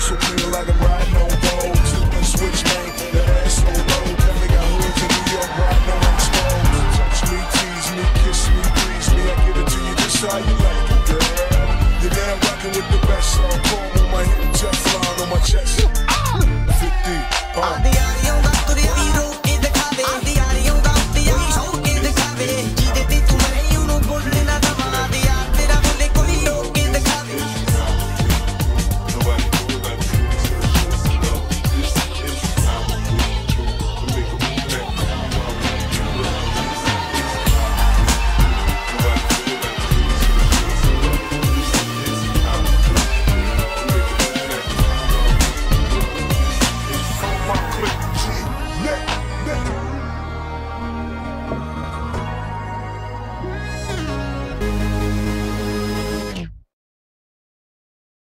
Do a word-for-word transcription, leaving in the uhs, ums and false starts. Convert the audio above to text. so clean like